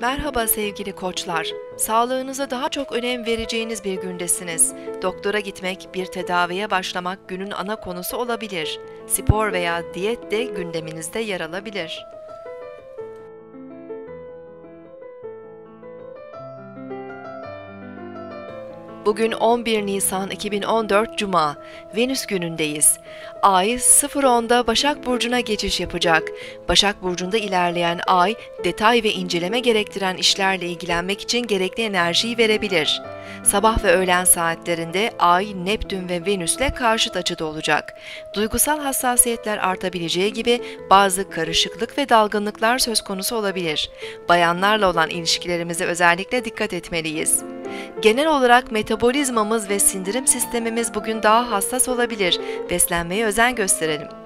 Merhaba sevgili koçlar, sağlığınıza daha çok önem vereceğiniz bir gündesiniz. Doktora gitmek, bir tedaviye başlamak günün ana konusu olabilir. Spor veya diyet de gündeminizde yer alabilir. Bugün 11 Nisan 2014 Cuma, Venüs günündeyiz. Ay 0.10'da Başak Burcu'na geçiş yapacak. Başak Burcu'nda ilerleyen ay, detay ve inceleme gerektiren işlerle ilgilenmek için gerekli enerjiyi verebilir. Sabah ve öğlen saatlerinde ay, Neptün ve Venüs'le karşıt açıda olacak. Duygusal hassasiyetler artabileceği gibi bazı karışıklık ve dalgınlıklar söz konusu olabilir. Bayanlarla olan ilişkilerimize özellikle dikkat etmeliyiz. Genel olarak metabolizmamız ve sindirim sistemimiz bugün daha hassas olabilir. Beslenmeye özen gösterelim.